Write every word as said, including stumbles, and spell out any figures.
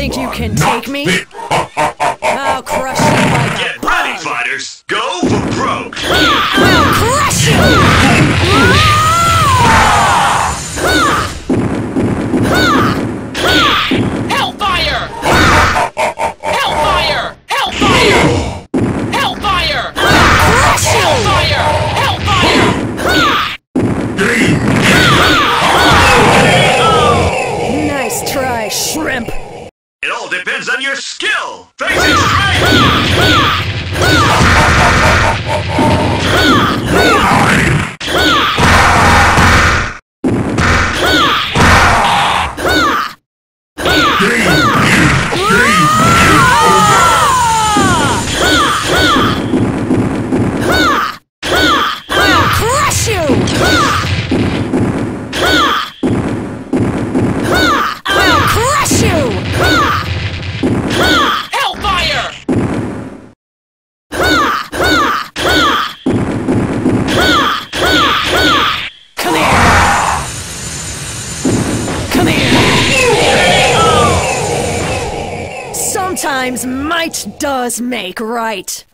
think you can take me? I'll crush you like a Get ready, fighters! Go for broke! I'll crush you! Hellfire! Hellfire! Hellfire! Hellfire! Hellfire! Hellfire! Nice try, shrimp! It all depends on your skill! Face it straight! I'll crush you! Sometimes might does make right.